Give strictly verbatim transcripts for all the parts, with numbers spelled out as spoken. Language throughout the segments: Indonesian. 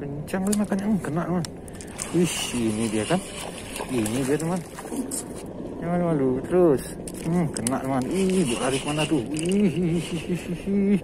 kencang kan makannya kena, teman. Wih, ini dia kan. Ini dia, teman. Jangan malu terus. Hmm, kena, teman. Ih, dia lari mana tuh? Ih, ih, ih, ih, ih.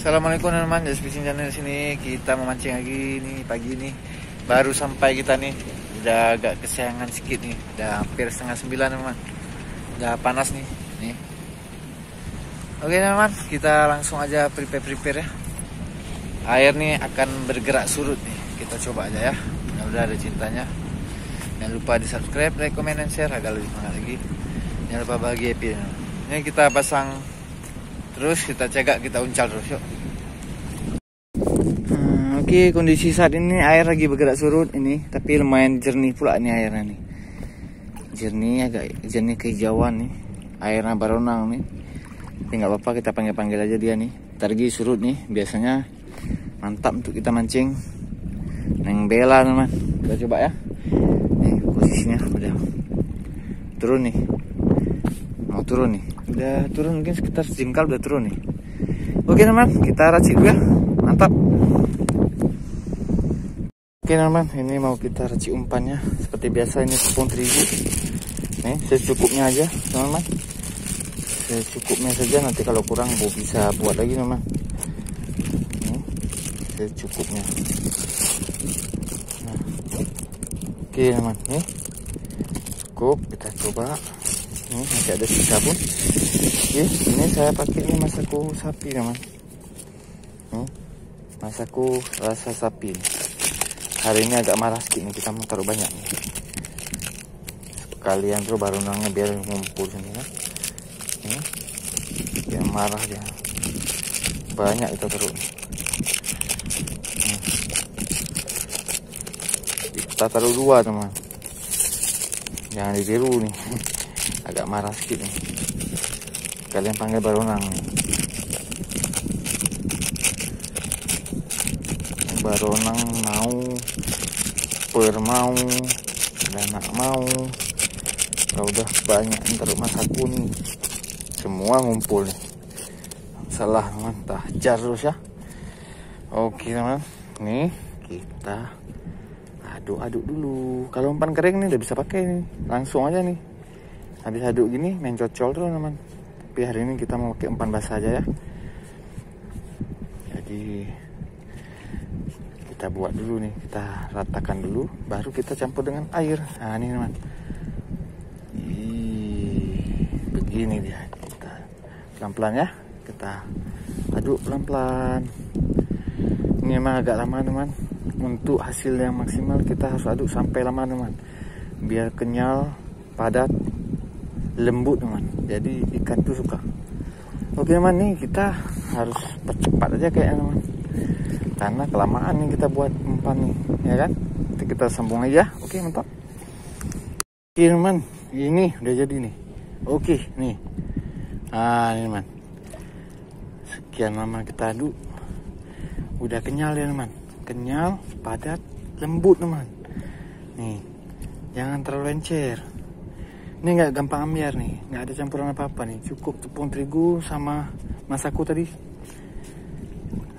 Assalamualaikum teman-teman, jadi fishing channel sini kita memancing lagi nih pagi nih. Baru sampai kita nih, udah agak kesiangan sedikit nih, udah hampir setengah sembilan teman. Udah panas nih, nih. Oke teman, kita langsung aja prepare-prepare ya. Air nih akan bergerak surut nih, kita coba aja ya. Udah ada cintanya. Jangan lupa di subscribe, like, comment, dan share agar lebih semangat lagi. Jangan lupa bagi happy. Ini kita pasang. Terus kita cegak, kita uncal terus yuk. Hmm, Oke okay, kondisi saat ini air lagi bergerak surut ini. Tapi lumayan jernih pula ini airnya nih. Jernih, agak jernih kehijauan nih. Airnya baronang nih. Tapi gak apa-apa, kita panggil-panggil aja dia nih. Targi surut nih, biasanya mantap untuk kita mancing neng bela teman. Kita coba ya. Nih posisinya udah turun nih. Mau turun nih, udah turun mungkin sekitar sejengkal udah turun nih. Oke teman, kita racik dulu ya, mantap. Oke teman, ini mau kita racik umpannya seperti biasa, ini tepung terigu nih secukupnya aja teman, secukupnya saja, nanti kalau kurang bu bisa buat lagi teman. Nih, secukupnya. Nah. Oke teman, nih cukup, kita coba. Ini masih ada sisa pun. Oke, ini saya pakai ini masako sapi teman. Nih, masako rasa sapi. Hari ini agak marah sedikit nih, kita mau taruh banyak nih. Sekalian tuh baru nangnya biar ngumpul sini ya. Nih, dia marah dia. Banyak itu terus. Nih. Kita taruh dua teman. Jangan ditiru nih. Agak marah sedikit nih. Kalian panggil baronang nih. Baronang mau, permau, belanak mau. Kalau udah banyak ntar masako nih. Semua ngumpul nih. Salah teman, hajar terus ya. Oke teman, nih kita aduk-aduk dulu. Kalau umpan kering nih udah bisa pakai nih. Langsung aja nih. Habis aduk gini main cocol tuh teman. Tapi hari ini kita mau pakai umpan basah aja ya. Jadi kita buat dulu nih, kita ratakan dulu, baru kita campur dengan air. Nah ini teman. Ih, begini dia. Kita pelan-pelan ya. Kita aduk pelan-pelan. Ini emang agak lama teman. Untuk hasil yang maksimal kita harus aduk sampai lama teman. Biar kenyal, padat, lembut teman, jadi ikan tuh suka. Oke teman, nih kita harus percepat aja kayak teman, karena kelamaan nih kita buat umpan nih ya kan. Nanti kita sambung aja. Oke mantap. Oke teman, ini udah jadi nih. Oke nih, ah ini teman, sekian lama kita aduk, udah kenyal ya teman. Kenyal, padat, lembut teman. Nih jangan terlalu encer. Ini nggak gampang ambiar nih, nggak ada campuran apa-apa nih, cukup tepung terigu sama masako tadi.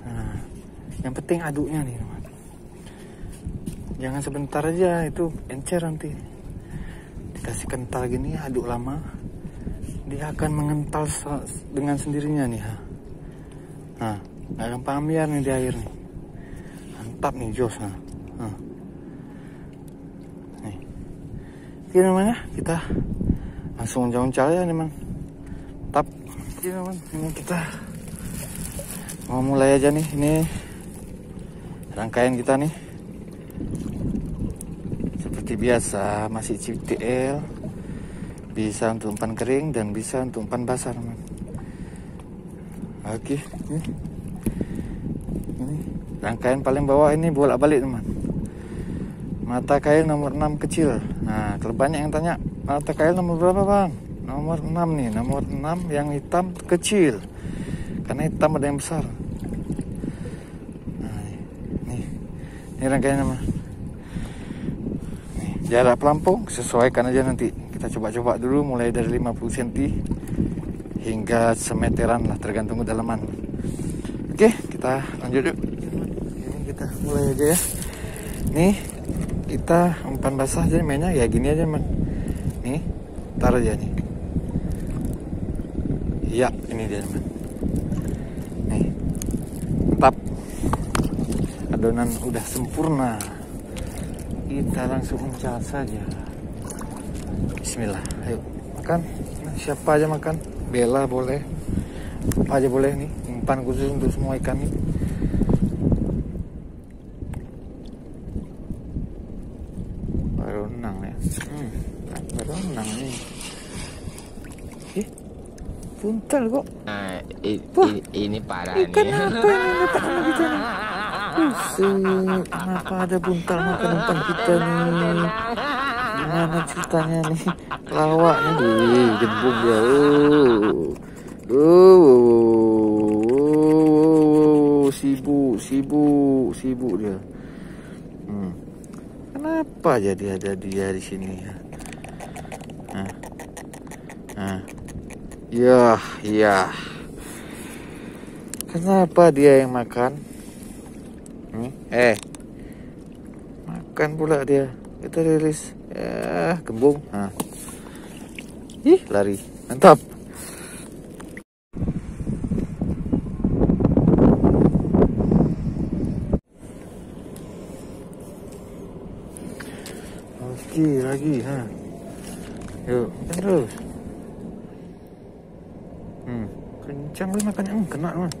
Nah, yang penting aduknya nih teman. Jangan sebentar aja, itu encer nanti. Dikasih kental gini, aduk lama, dia akan mengental dengan sendirinya nih. Nah, nggak gampang ambiar nih di air nih. Mantap nih jos. Nah. Nah. Nih. Oke teman ya, kita langsung uncal-uncal ya teman. Tap. Oke teman, ini kita mau mulai aja nih. Ini rangkaian kita nih. Seperti biasa masih C T L. Bisa untuk umpan kering dan bisa untuk umpan basah teman. Oke, ini. Ini rangkaian paling bawah ini bolak-balik teman. mata kail nomor enam kecil. Nah, banyak yang tanya, mata kail nomor berapa, Bang? Nomor enam nih, nomor enam yang hitam kecil. Karena hitam ada yang besar. Nah, nih. Ini rangkaiannya, Mas. Nih, jarak pelampung sesuaikan aja nanti. Kita coba-coba dulu mulai dari lima puluh sentimeter hingga semeteran lah, tergantung kedalaman. Oke, kita lanjut yuk. Ini kita mulai aja ya. Nih, kita umpan basah, jadi mainnya ya gini aja, Man. Nih, taruh aja nih. Iya, ini dia, Man. Nih, mantap. Adonan udah sempurna. Kita langsung uncal saja. Bismillah, ayo makan. Nah, siapa aja makan? Bela boleh, apa aja boleh nih. Umpan khusus untuk semua ikan nih. Berenang ya, hmm, berenang nih. Ih, buntal kok. Uh, i, i, ini parah nih. Ikan apa ini letak sama kita nih? Buset, kenapa ada buntal makan umpan kita nih? Gimana ceritanya nih? Lawak nih, di gembung dia. Uh, uh, sibuk, sibuk, sibuk dia. Hmm. Kenapa jadi ada dia di sini ya? Nah. Nah. Ya, ya. Kenapa dia yang makan? Hmm? Eh. Makan pula dia. Kita rilis. Ya, gembung. Nah. Ih, lari. Mantap. Oke, lagi, ha. Yuk, terus. Hmm, kencang lu makannya, hmm, kena, Man.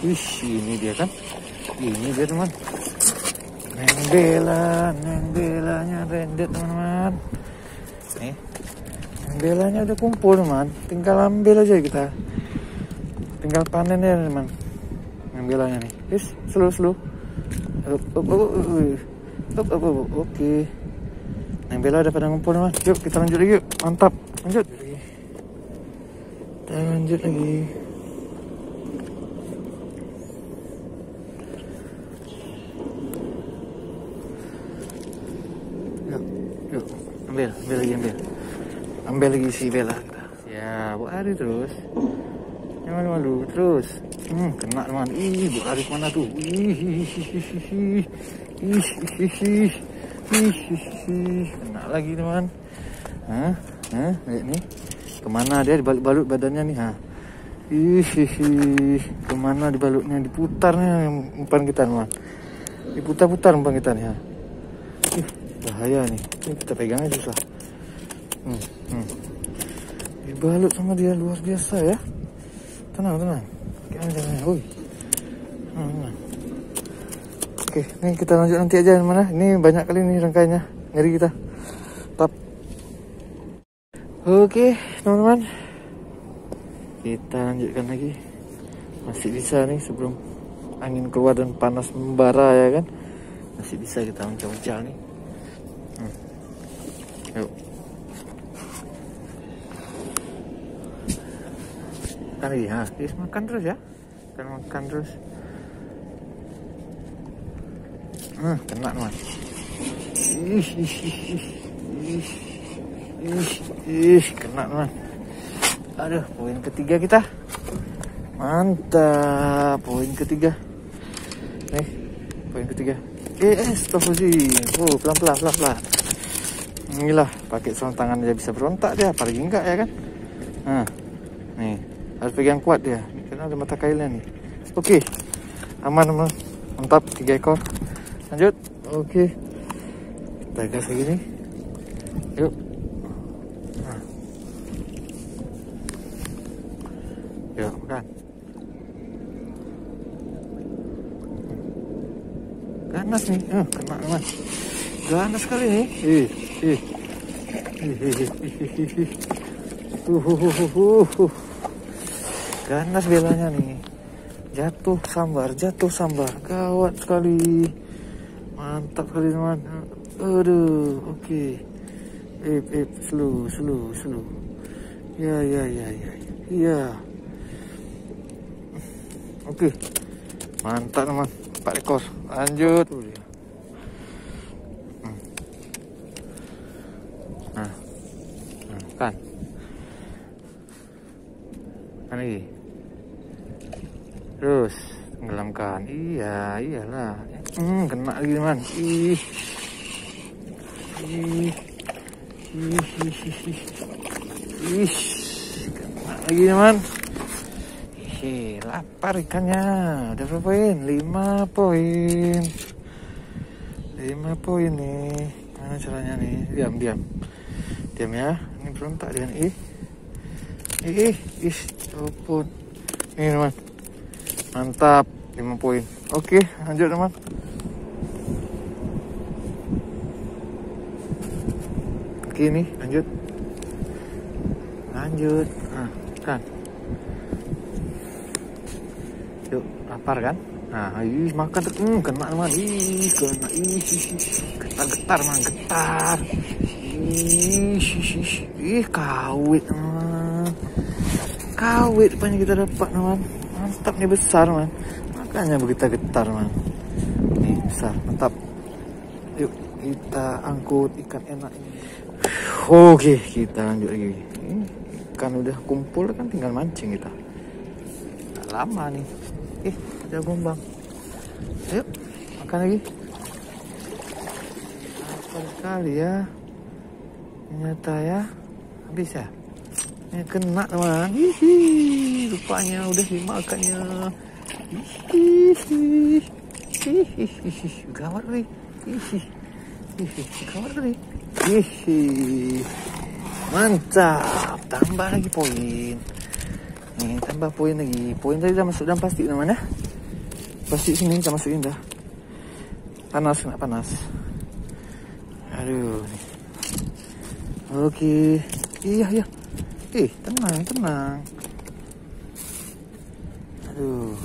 Wih, ini dia kan. Ini dia, teman. Neng Bela, Neng Belanya rendet, teman-teman. Nih. Neng Belanya udah kumpul, teman. Tinggal ambil aja kita. Tinggal panen ya, teman. Neng Belanya nih. Wis, slow-slow. Oke. Neng Bela udah pada ngumpul, Mas. Yuk kita lanjut lagi yuk. Mantap. Lanjut. Kita lanjut lagi. Yuk, yuk. Ambil, ambil lagi, ambil. Ambil lagi si Bela. Ya, buat lari terus. Jangan malu, terus. Hmm, kena, teman. Ih, buat lari kemana tuh? Ih, ih, ih, hihihi, kena lagi, teman. Hah? Hah? Lihat nih. Kemana dia dibalut-balut badannya nih, ha? Hihihi, kemana dibalutnya? Diputarnya umpan kita, teman. Diputar-putar umpan kita nih, ha? Ih, bahaya nih. Ini kita pegang aja susah. Hmm, hmm. Dibalut sama dia, luar biasa ya. Tenang, tenang. Oke, jangan. Woi. Tenang. Oke, ini kita lanjut nanti aja mana. Ini banyak kali nih rangkaiannya. Nyari kita. Tap. Oke, teman-teman. Kita lanjutkan lagi. Masih bisa nih sebelum angin keluar dan panas membara ya kan. Masih bisa kita uncal-uncal nih. Hmm. Yuk. Makan lagi, ha. Terus makan terus ya. Makan makan terus. Hmm, kena, teman. Ih, ih, ih, ih, ih, ih, kena, teman. Aduh, poin ketiga kita. Mantap, poin ketiga. Nih, poin ketiga. Eh, stop sih. Oh, pelan-pelan, pelan-pelan. Inilah, pakai selang tangan aja bisa berontak dia, apalagi enggak ya kan? Nah, nih, harus pegang kuat dia. Karena ada mata kailnya nih. Oke, aman, teman. Mantap, tiga ekor. Lanjut, oke. Kita gas lagi nih. Yuk. Nah. Yuk, makan. Ganas nih, uh, kena, teman. Ganas sekali nih. Ih, ih. Uhuhuhuhuhuh. Ganas Belanya nih. Jatuh sambar, jatuh sambar. Gawat sekali. Mantap kali, teman. Aduh, oke. Okay. Ip, ip, slow, slow, slow. Ya, ya, ya, ya. Iya. Oke. Okay. Mantap, teman. Empat ekor. Lanjut. Nah. Nah, kan. Kan lagi. Terus tenggelamkan. Iya, iyalah. Hmm, kena lagi, teman. Ih. Ih, ih, ih, ih, ih, kena lagi, teman. Ih, lapar ikannya. Udah berapa poin? lima poin. lima poin nih. Gimana caranya nih? Diam, diam. Diam ya. Ini berontak dengan ih. Ih, ih, ih. Telepon. Nih, teman. Mantap. lima poin. Oke, lanjut, teman. Oke nih, lanjut, lanjut, nah, kan, yuk lapar kan, nah, ih makan, hmm, kena teman, ih kena, ih getar getar man, getar, ih ih kawit teman, kawit banyak kita dapat teman, mantap nih besar man, makanya begitu getar man, nih besar, mantap, yuk kita angkut ikan enak ini. Oke, kita lanjut lagi. Ikan udah kumpul kan, tinggal mancing kita. Nggak lama nih. Eh, ada gombang. Ayo, makan lagi. Lapar sekali ya. Ternyata ya, habis ya. Ini kena teman. Hihi, rupanya udah dimakannya. Hihi, hihi, hihi, gawat nih. Hihi, hihi, gawat nih. Hihi. Mantap, tambah lagi poin. Nih, tambah poin lagi. Poin tadi dah masuk dalam plastik teman ya. Plastik sini kita masukin dah. Panas, kena panas. Aduh. Okey. Iya, iya. Eh, tenang, tenang. Aduh.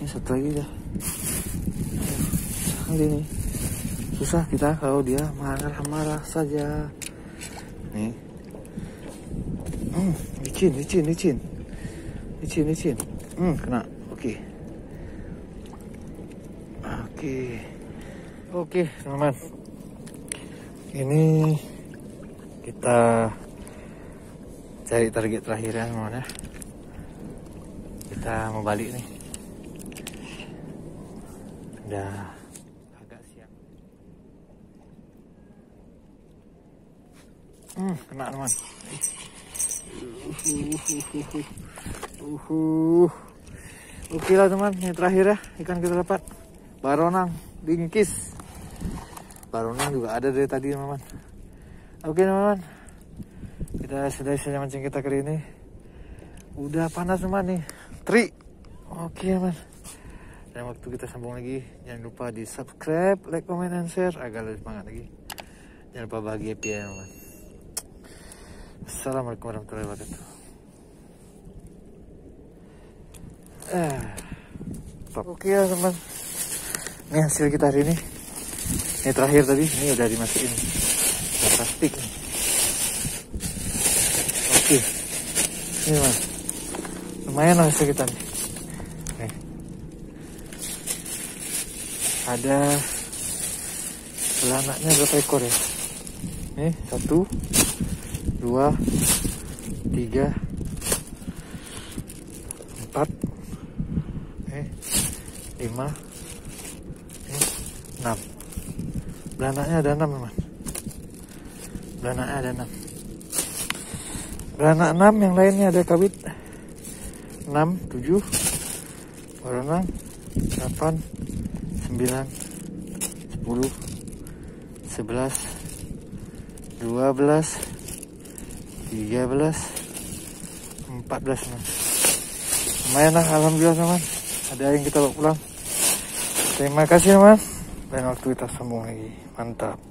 Ini satu lagi dah. Sekali ni. Susah kita kalau dia marah-marah saja. Nih. Hmm, licin, licin, licin. Licin, licin. Hmm, kena. Oke. Oke. Oke, teman. Ini kita cari target terakhir ya, teman ya. Kita mau balik nih. Udah Hmm, kena teman. Uhuh. Oke lah teman, ini terakhir ya ikan kita dapat. Baronang, bingkis. Baronang juga ada dari tadi teman. Oke teman, kita sudah selesai mancing kita kali ini. Udah panas teman nih. Tri. Oke teman. Dan waktu kita sambung lagi. Jangan lupa di subscribe, like, comment, and share agar lebih semangat lagi. Jangan lupa bahagia ya teman. Assalamualaikum warahmatullahi wabarakatuh. Eh, oke ya teman. Ini hasil kita hari ini. Ini terakhir tadi. Ini udah dimasukin plastik. Oke. Ini mas. Lumayan hasil kita nih. Nih. Ada belanaknya berapa ekor ya? Nih satu. Dua, tiga, empat, eh, lima, eh, enam. Belanaknya ada enam teman. Belanaknya ada enam. Belanak enam, yang lainnya ada kawit enam, tujuh, baru enam, delapan, sembilan, sepuluh, sebelas, dua belas. tiga belas empat belas teman. Lumayan lah, alhamdulillah teman. Ada yang kita bawa pulang. Terima kasih teman. Dan waktu kita sambung lagi. Mantap.